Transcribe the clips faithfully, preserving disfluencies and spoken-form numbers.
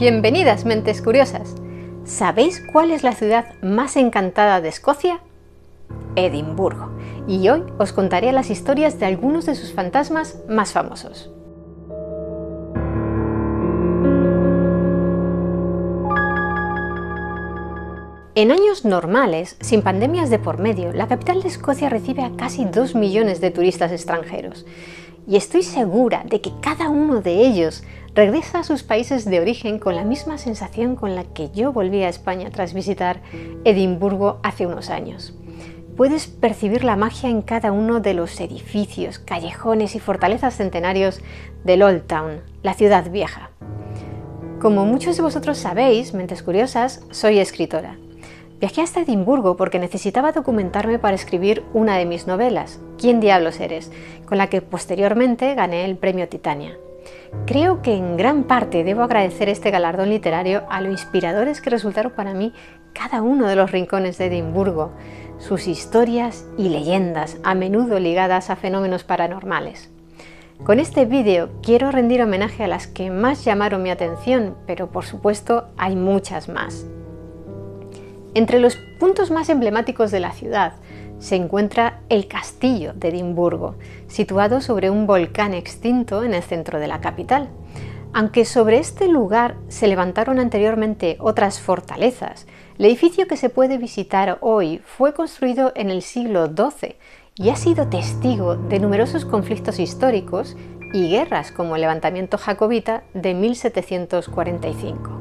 Bienvenidas, mentes curiosas. ¿Sabéis cuál es la ciudad más encantada de Escocia? Edimburgo. Y hoy os contaré las historias de algunos de sus fantasmas más famosos. En años normales, sin pandemias de por medio, la capital de Escocia recibe a casi dos millones de turistas extranjeros. Y estoy segura de que cada uno de ellos regresa a sus países de origen con la misma sensación con la que yo volví a España tras visitar Edimburgo hace unos años. Puedes percibir la magia en cada uno de los edificios, callejones y fortalezas centenarios del Old Town, la ciudad vieja. Como muchos de vosotros sabéis, mentes curiosas, soy escritora. Viajé hasta Edimburgo porque necesitaba documentarme para escribir una de mis novelas, ¿Quién diablos eres?, con la que posteriormente gané el premio Titania. Creo que en gran parte debo agradecer este galardón literario a lo inspiradores que resultaron para mí cada uno de los rincones de Edimburgo, sus historias y leyendas, a menudo ligadas a fenómenos paranormales. Con este vídeo quiero rendir homenaje a las que más llamaron mi atención, pero por supuesto hay muchas más. Entre los puntos más emblemáticos de la ciudad se encuentra el Castillo de Edimburgo, situado sobre un volcán extinto en el centro de la capital. Aunque sobre este lugar se levantaron anteriormente otras fortalezas, el edificio que se puede visitar hoy fue construido en el siglo doce y ha sido testigo de numerosos conflictos históricos y guerras como el levantamiento jacobita de mil setecientos cuarenta y cinco.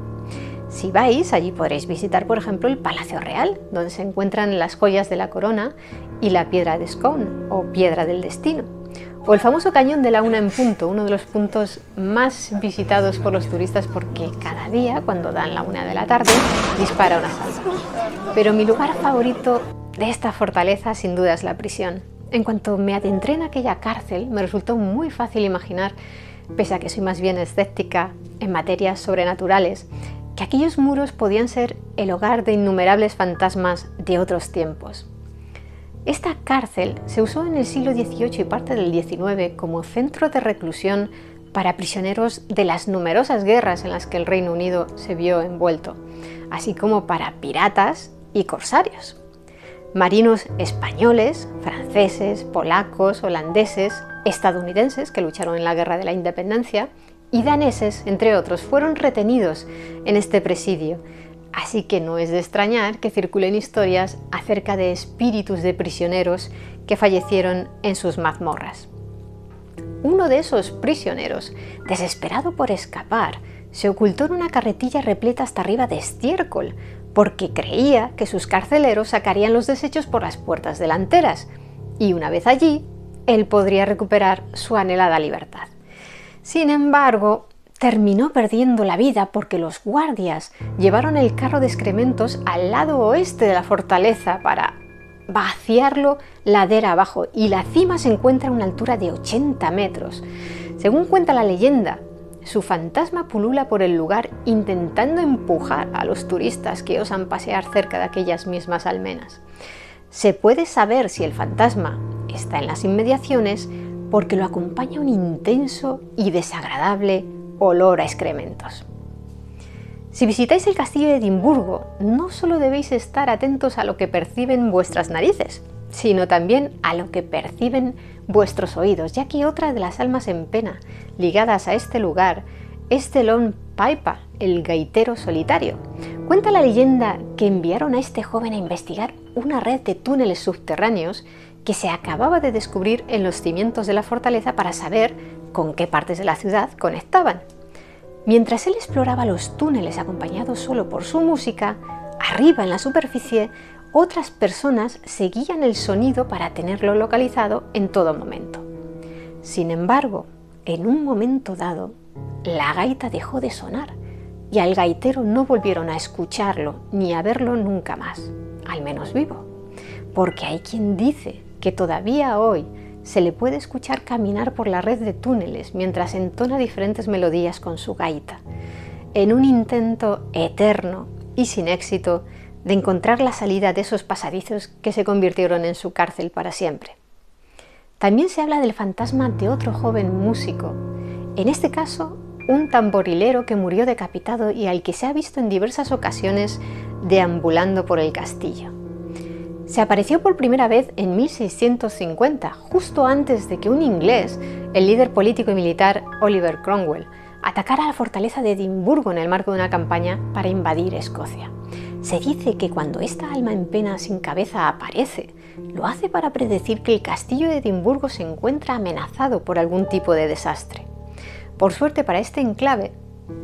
Si vais, allí podréis visitar, por ejemplo, el Palacio Real, donde se encuentran las joyas de la corona y la piedra de Scone, o piedra del destino, o el famoso Cañón de la Una en Punto, uno de los puntos más visitados por los turistas porque cada día, cuando dan la una de la tarde, dispara una salva. Pero mi lugar favorito de esta fortaleza, sin duda, es la prisión. En cuanto me adentré en aquella cárcel, me resultó muy fácil imaginar, pese a que soy más bien escéptica en materias sobrenaturales, que aquellos muros podían ser el hogar de innumerables fantasmas de otros tiempos. Esta cárcel se usó en el siglo dieciocho y parte del diecinueve como centro de reclusión para prisioneros de las numerosas guerras en las que el Reino Unido se vio envuelto, así como para piratas y corsarios. Marinos españoles, franceses, polacos, holandeses, estadounidenses que lucharon en la Guerra de la Independencia y daneses, entre otros, fueron retenidos en este presidio, así que no es de extrañar que circulen historias acerca de espíritus de prisioneros que fallecieron en sus mazmorras. Uno de esos prisioneros, desesperado por escapar, se ocultó en una carretilla repleta hasta arriba de estiércol, porque creía que sus carceleros sacarían los desechos por las puertas delanteras, y una vez allí, él podría recuperar su anhelada libertad. Sin embargo, terminó perdiendo la vida porque los guardias llevaron el carro de excrementos al lado oeste de la fortaleza para vaciarlo ladera abajo, y la cima se encuentra a una altura de ochenta metros. Según cuenta la leyenda, su fantasma pulula por el lugar intentando empujar a los turistas que osan pasear cerca de aquellas mismas almenas. Se puede saber si el fantasma está en las inmediaciones porque lo acompaña un intenso y desagradable olor a excrementos. Si visitáis el Castillo de Edimburgo, no solo debéis estar atentos a lo que perciben vuestras narices, sino también a lo que perciben vuestros oídos, ya que otra de las almas en pena ligadas a este lugar es de Lon Piper, el gaitero solitario. Cuenta la leyenda que enviaron a este joven a investigar una red de túneles subterráneos que se acababa de descubrir en los cimientos de la fortaleza para saber con qué partes de la ciudad conectaban. Mientras él exploraba los túneles acompañado solo por su música, arriba en la superficie otras personas seguían el sonido para tenerlo localizado en todo momento. Sin embargo, en un momento dado, la gaita dejó de sonar y al gaitero no volvieron a escucharlo ni a verlo nunca más, al menos vivo, porque hay quien dice que todavía hoy se le puede escuchar caminar por la red de túneles mientras entona diferentes melodías con su gaita, en un intento eterno y sin éxito de encontrar la salida de esos pasadizos que se convirtieron en su cárcel para siempre. También se habla del fantasma de otro joven músico, en este caso un tamborilero que murió decapitado y al que se ha visto en diversas ocasiones deambulando por el castillo. Se apareció por primera vez en mil seiscientos cincuenta, justo antes de que un inglés, el líder político y militar Oliver Cromwell, atacara la fortaleza de Edimburgo en el marco de una campaña para invadir Escocia. Se dice que cuando esta alma en pena sin cabeza aparece, lo hace para predecir que el castillo de Edimburgo se encuentra amenazado por algún tipo de desastre. Por suerte para este enclave,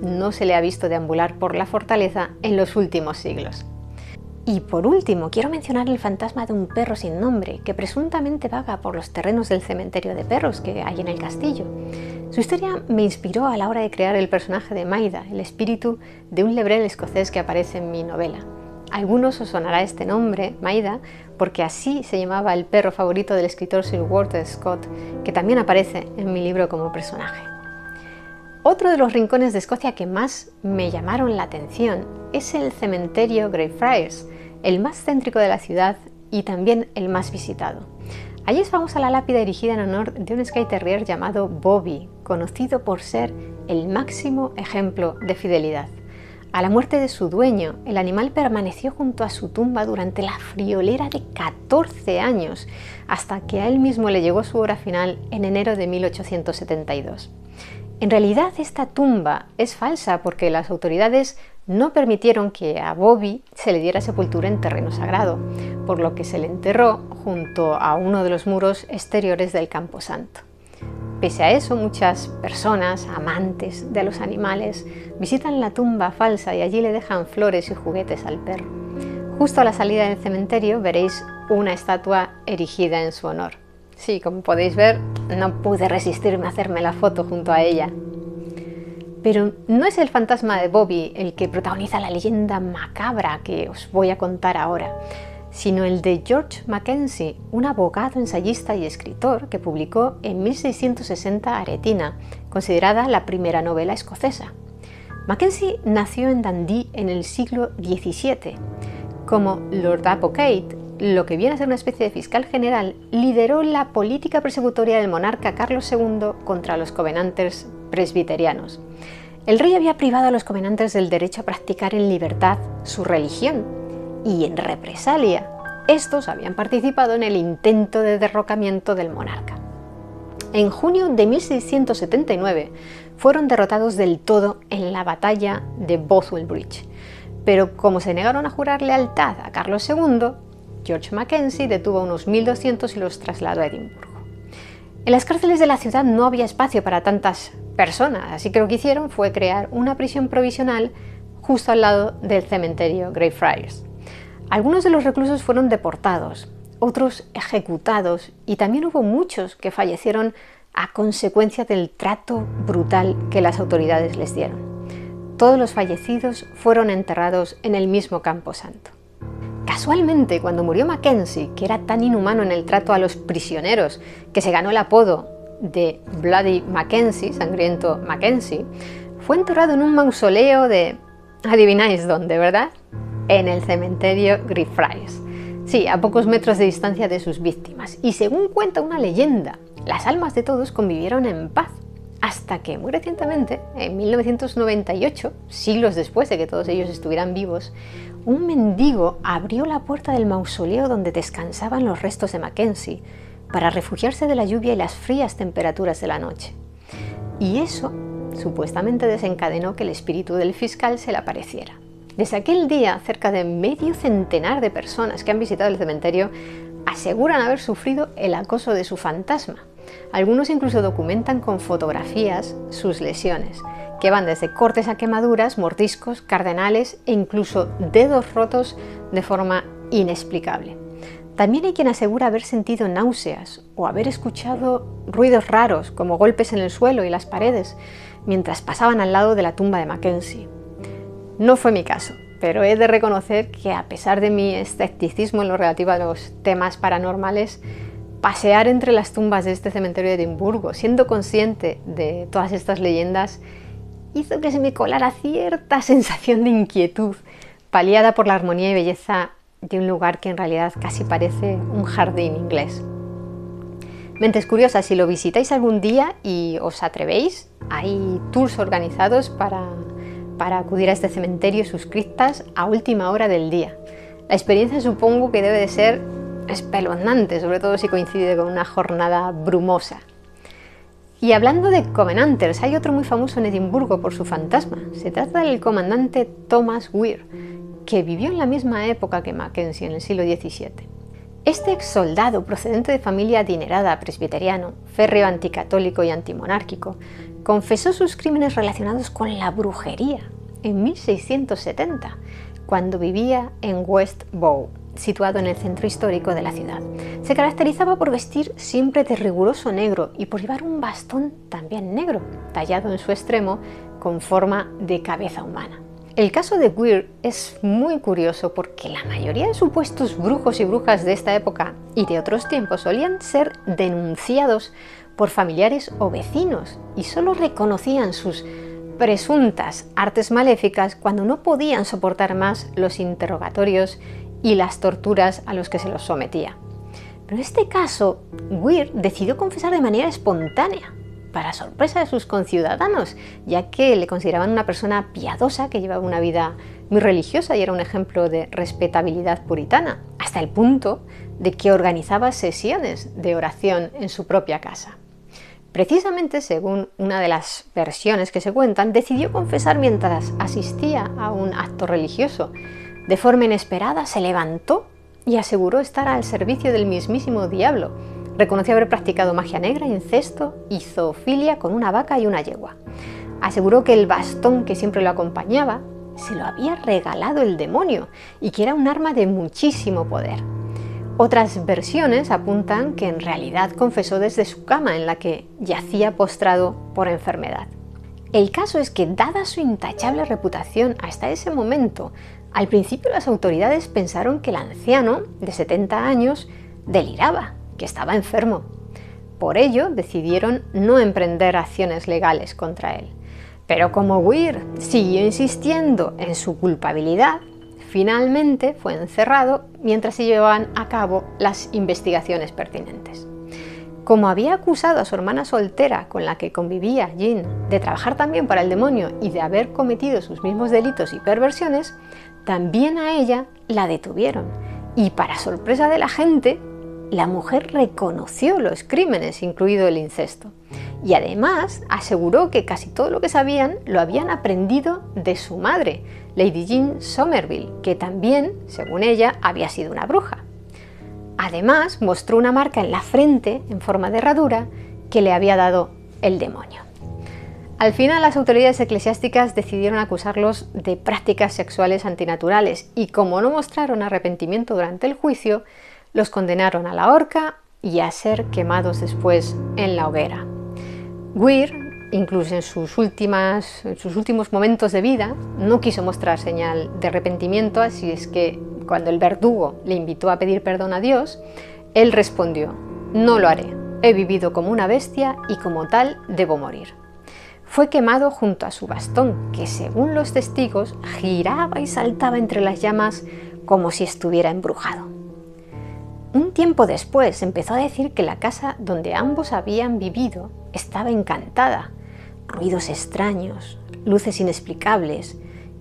no se le ha visto deambular por la fortaleza en los últimos siglos. Y por último, quiero mencionar el fantasma de un perro sin nombre, que presuntamente vaga por los terrenos del cementerio de perros que hay en el castillo. Su historia me inspiró a la hora de crear el personaje de Maida, el espíritu de un lebrel escocés que aparece en mi novela. A algunos os sonará este nombre, Maida, porque así se llamaba el perro favorito del escritor Sir Walter Scott, que también aparece en mi libro como personaje. Otro de los rincones de Escocia que más me llamaron la atención es el cementerio Greyfriars, el más céntrico de la ciudad y también el más visitado. Allí es famosa la lápida erigida en honor de un Skye Terrier llamado Bobby, conocido por ser el máximo ejemplo de fidelidad. A la muerte de su dueño, el animal permaneció junto a su tumba durante la friolera de catorce años, hasta que a él mismo le llegó su hora final en enero de mil ochocientos setenta y dos. En realidad, esta tumba es falsa porque las autoridades no permitieron que a Bobby se le diera sepultura en terreno sagrado, por lo que se le enterró junto a uno de los muros exteriores del camposanto. Pese a eso, muchas personas, amantes de los animales, visitan la tumba falsa y allí le dejan flores y juguetes al perro. Justo a la salida del cementerio veréis una estatua erigida en su honor. Sí, como podéis ver, no pude resistirme a hacerme la foto junto a ella. Pero no es el fantasma de Bobby el que protagoniza la leyenda macabra que os voy a contar ahora, sino el de George Mackenzie, un abogado, ensayista y escritor que publicó en mil seiscientos sesenta Aretina, considerada la primera novela escocesa. Mackenzie nació en Dundee en el siglo diecisiete. Como Lord Advocate, lo que viene a ser una especie de fiscal general, lideró la política persecutoria del monarca Carlos segundo contra los Covenanters presbiterianos. El rey había privado a los Covenanters del derecho a practicar en libertad su religión y, en represalia, estos habían participado en el intento de derrocamiento del monarca. En junio de mil seiscientos setenta y nueve fueron derrotados del todo en la batalla de Bothwell Bridge, pero como se negaron a jurar lealtad a Carlos segundo, George Mackenzie detuvo a unos mil doscientos y los trasladó a Edimburgo. En las cárceles de la ciudad no había espacio para tantas personas, así que lo que hicieron fue crear una prisión provisional justo al lado del cementerio Greyfriars. Algunos de los reclusos fueron deportados, otros ejecutados y también hubo muchos que fallecieron a consecuencia del trato brutal que las autoridades les dieron. Todos los fallecidos fueron enterrados en el mismo camposanto. Casualmente, cuando murió Mackenzie, que era tan inhumano en el trato a los prisioneros que se ganó el apodo de Bloody Mackenzie, sangriento Mackenzie, fue enterrado en un mausoleo de... ¿adivináis dónde, verdad? En el cementerio Greyfriars. Sí, a pocos metros de distancia de sus víctimas. Y según cuenta una leyenda, las almas de todos convivieron en paz, hasta que muy recientemente, en mil novecientos noventa y ocho, siglos después de que todos ellos estuvieran vivos, un mendigo abrió la puerta del mausoleo donde descansaban los restos de Mackenzie para refugiarse de la lluvia y las frías temperaturas de la noche. Y eso supuestamente desencadenó que el espíritu del fiscal se le apareciera. Desde aquel día, cerca de medio centenar de personas que han visitado el cementerio aseguran haber sufrido el acoso de su fantasma. Algunos incluso documentan con fotografías sus lesiones, que van desde cortes a quemaduras, mordiscos, cardenales e incluso dedos rotos de forma inexplicable. También hay quien asegura haber sentido náuseas o haber escuchado ruidos raros como golpes en el suelo y las paredes mientras pasaban al lado de la tumba de Mackenzie. No fue mi caso, pero he de reconocer que a pesar de mi escepticismo en lo relativo a los temas paranormales, pasear entre las tumbas de este cementerio de Edimburgo, siendo consciente de todas estas leyendas, hizo que se me colara cierta sensación de inquietud, paliada por la armonía y belleza de un lugar que en realidad casi parece un jardín inglés. Mentes curiosas, si lo visitáis algún día y os atrevéis, hay tours organizados para, para acudir a este cementerio y sus criptas a última hora del día. La experiencia supongo que debe de ser espeluznante, sobre todo si coincide con una jornada brumosa. Y hablando de Covenanters, hay otro muy famoso en Edimburgo por su fantasma. Se trata del comandante Thomas Weir, que vivió en la misma época que Mackenzie, en el siglo diecisiete. Este ex soldado, procedente de familia adinerada, presbiteriano, férreo anticatólico y antimonárquico, confesó sus crímenes relacionados con la brujería en mil seiscientos setenta, cuando vivía en West Bow, situado en el centro histórico de la ciudad. Se caracterizaba por vestir siempre de riguroso negro y por llevar un bastón también negro, tallado en su extremo con forma de cabeza humana. El caso de Weir es muy curioso porque la mayoría de supuestos brujos y brujas de esta época y de otros tiempos solían ser denunciados por familiares o vecinos y solo reconocían sus presuntas artes maléficas cuando no podían soportar más los interrogatorios y las torturas a los que se los sometía. Pero en este caso, Weir decidió confesar de manera espontánea, para sorpresa de sus conciudadanos, ya que le consideraban una persona piadosa que llevaba una vida muy religiosa y era un ejemplo de respetabilidad puritana, hasta el punto de que organizaba sesiones de oración en su propia casa. Precisamente, según una de las versiones que se cuentan, decidió confesar mientras asistía a un acto religioso. De forma inesperada se levantó y aseguró estar al servicio del mismísimo diablo. Reconoció haber practicado magia negra, incesto y zoofilia con una vaca y una yegua. Aseguró que el bastón que siempre lo acompañaba se lo había regalado el demonio y que era un arma de muchísimo poder. Otras versiones apuntan que en realidad confesó desde su cama en la que yacía postrado por enfermedad. El caso es que, dada su intachable reputación hasta ese momento, al principio las autoridades pensaron que el anciano, de setenta años, deliraba, que estaba enfermo. Por ello, decidieron no emprender acciones legales contra él. Pero como Weir siguió insistiendo en su culpabilidad, finalmente fue encerrado mientras se llevaban a cabo las investigaciones pertinentes. Como había acusado a su hermana soltera, con la que convivía, Jean, de trabajar también para el demonio y de haber cometido sus mismos delitos y perversiones, también a ella la detuvieron. Y para sorpresa de la gente, la mujer reconoció los crímenes, incluido el incesto, y además aseguró que casi todo lo que sabían lo habían aprendido de su madre, Lady Jean Somerville, que también, según ella, había sido una bruja. Además, mostró una marca en la frente, en forma de herradura, que le había dado el demonio. Al final, las autoridades eclesiásticas decidieron acusarlos de prácticas sexuales antinaturales y, como no mostraron arrepentimiento durante el juicio, los condenaron a la horca y a ser quemados después en la hoguera. Weir, incluso en sus, últimas, en sus últimos momentos de vida, no quiso mostrar señal de arrepentimiento, así es que cuando el verdugo le invitó a pedir perdón a Dios, él respondió: «No lo haré, he vivido como una bestia y como tal debo morir». Fue quemado junto a su bastón, que según los testigos giraba y saltaba entre las llamas como si estuviera embrujado. Un tiempo después empezó a decir que la casa donde ambos habían vivido estaba encantada. Ruidos extraños, luces inexplicables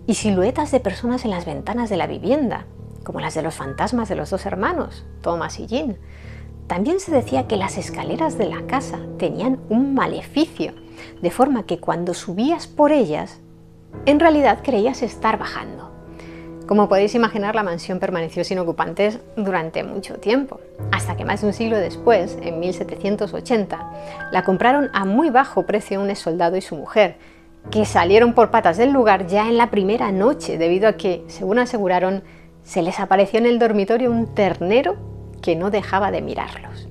y siluetas de personas en las ventanas de la vivienda, como las de los fantasmas de los dos hermanos, Thomas y Jean. También se decía que las escaleras de la casa tenían un maleficio, de forma que cuando subías por ellas, en realidad creías estar bajando. Como podéis imaginar, la mansión permaneció sin ocupantes durante mucho tiempo, hasta que más de un siglo después, en mil setecientos ochenta, la compraron a muy bajo precio un exsoldado y su mujer, que salieron por patas del lugar ya en la primera noche, debido a que, según aseguraron, se les apareció en el dormitorio un ternero que no dejaba de mirarlos.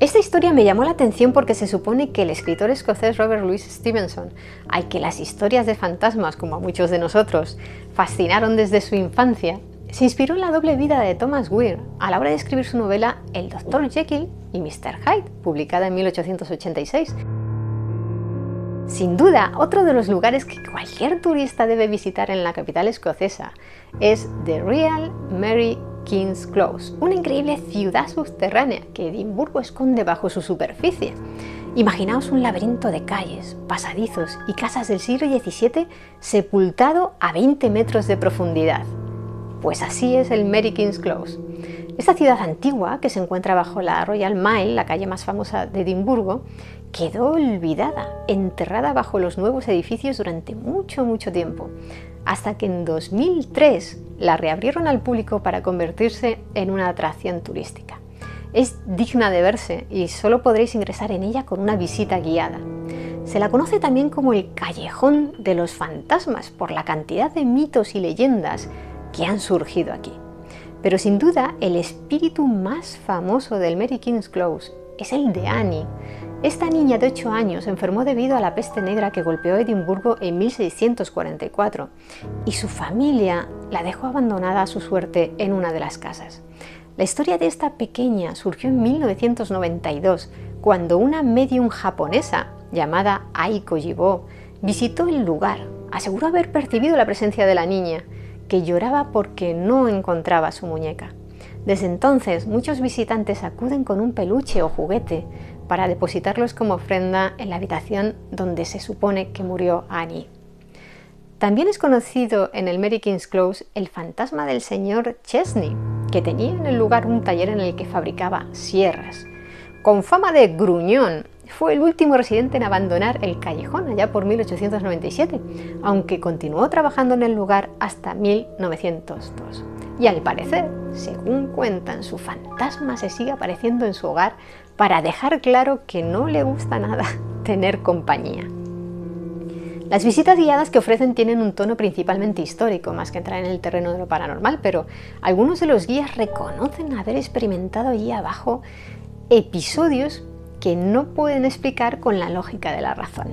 Esta historia me llamó la atención porque se supone que el escritor escocés Robert Louis Stevenson, al que las historias de fantasmas, como a muchos de nosotros, fascinaron desde su infancia, se inspiró en la doble vida de Thomas Weir a la hora de escribir su novela El Doctor Jekyll y mister Hyde, publicada en mil ochocientos ochenta y seis. Sin duda, otro de los lugares que cualquier turista debe visitar en la capital escocesa es The Real Mary King's Close, una increíble ciudad subterránea que Edimburgo esconde bajo su superficie. Imaginaos un laberinto de calles, pasadizos y casas del siglo diecisiete sepultado a veinte metros de profundidad. Pues así es el Mary King's Close. Esta ciudad antigua, que se encuentra bajo la Royal Mile, la calle más famosa de Edimburgo, quedó olvidada, enterrada bajo los nuevos edificios durante mucho, mucho tiempo, hasta que en dos mil tres la reabrieron al público para convertirse en una atracción turística. Es digna de verse y solo podréis ingresar en ella con una visita guiada. Se la conoce también como el Callejón de los Fantasmas por la cantidad de mitos y leyendas que han surgido aquí. Pero sin duda el espíritu más famoso del Mary King's Close es el de Annie. Esta niña de ocho años enfermó debido a la peste negra que golpeó Edimburgo en mil seiscientos cuarenta y cuatro y su familia la dejó abandonada a su suerte en una de las casas. La historia de esta pequeña surgió en mil novecientos noventa y dos, cuando una medium japonesa llamada Aiko Jibō visitó el lugar. Aseguró haber percibido la presencia de la niña, que lloraba porque no encontraba su muñeca. Desde entonces, muchos visitantes acuden con un peluche o juguete para depositarlos como ofrenda en la habitación donde se supone que murió Annie. También es conocido en el Mary King's Close el fantasma del señor Chesney, que tenía en el lugar un taller en el que fabricaba sierras. Con fama de gruñón, fue el último residente en abandonar el callejón allá por mil ochocientos noventa y siete, aunque continuó trabajando en el lugar hasta mil novecientos dos. Y al parecer, según cuentan, su fantasma se sigue apareciendo en su hogar para dejar claro que no le gusta nada tener compañía. Las visitas guiadas que ofrecen tienen un tono principalmente histórico, más que entrar en el terreno de lo paranormal, pero algunos de los guías reconocen haber experimentado allí abajo episodios que no pueden explicar con la lógica de la razón.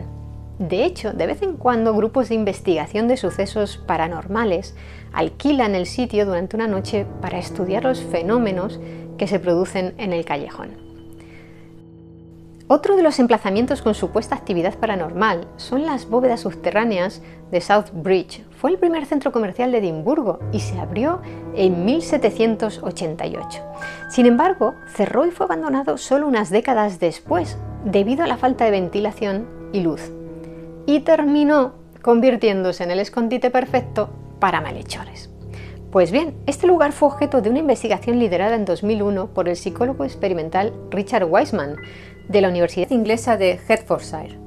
De hecho, de vez en cuando grupos de investigación de sucesos paranormales alquilan el sitio durante una noche para estudiar los fenómenos que se producen en el callejón. Otro de los emplazamientos con supuesta actividad paranormal son las bóvedas subterráneas de South Bridge. Fue el primer centro comercial de Edimburgo y se abrió en mil setecientos ochenta y ocho. Sin embargo, cerró y fue abandonado solo unas décadas después, debido a la falta de ventilación y luz, y terminó convirtiéndose en el escondite perfecto para malhechores. Pues bien, este lugar fue objeto de una investigación liderada en dos mil uno por el psicólogo experimental Richard Wiseman, de la Universidad Inglesa de Hertfordshire.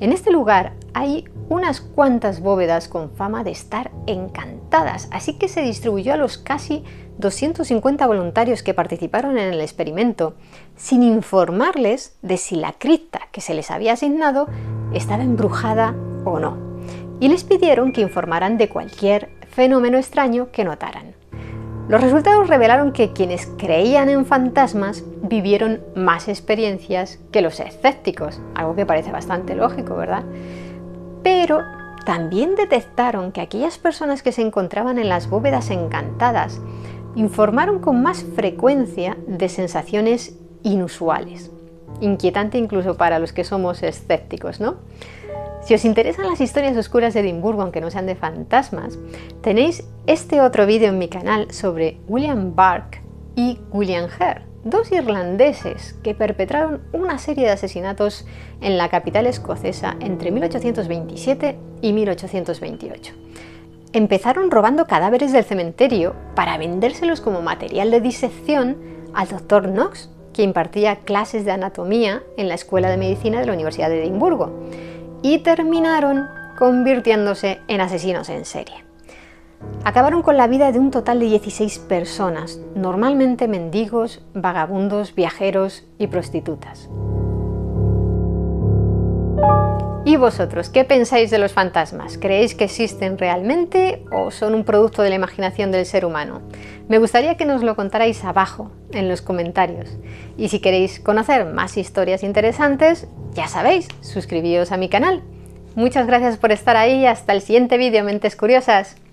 En este lugar hay unas cuantas bóvedas con fama de estar encantadas, así que se distribuyó a los casi doscientos cincuenta voluntarios que participaron en el experimento, sin informarles de si la cripta que se les había asignado estaba embrujada o no, y les pidieron que informaran de cualquier fenómeno extraño que notaran. Los resultados revelaron que quienes creían en fantasmas vivieron más experiencias que los escépticos, algo que parece bastante lógico, ¿verdad? Pero también detectaron que aquellas personas que se encontraban en las bóvedas encantadas informaron con más frecuencia de sensaciones inusuales. Inquietante incluso para los que somos escépticos, ¿no? Si os interesan las historias oscuras de Edimburgo, aunque no sean de fantasmas, tenéis este otro vídeo en mi canal sobre William Burke y William Hare, dos irlandeses que perpetraron una serie de asesinatos en la capital escocesa entre mil ochocientos veintisiete y mil ochocientos veintiocho. Empezaron robando cadáveres del cementerio para vendérselos como material de disección al doctor Knox, que impartía clases de anatomía en la Escuela de Medicina de la Universidad de Edimburgo, y terminaron convirtiéndose en asesinos en serie. Acabaron con la vida de un total de dieciséis personas, normalmente mendigos, vagabundos, viajeros y prostitutas. ¿Y vosotros qué pensáis de los fantasmas? ¿Creéis que existen realmente o son un producto de la imaginación del ser humano? Me gustaría que nos lo contarais abajo, en los comentarios. Y si queréis conocer más historias interesantes, ya sabéis, suscribíos a mi canal. Muchas gracias por estar ahí y hasta el siguiente vídeo, mentes curiosas.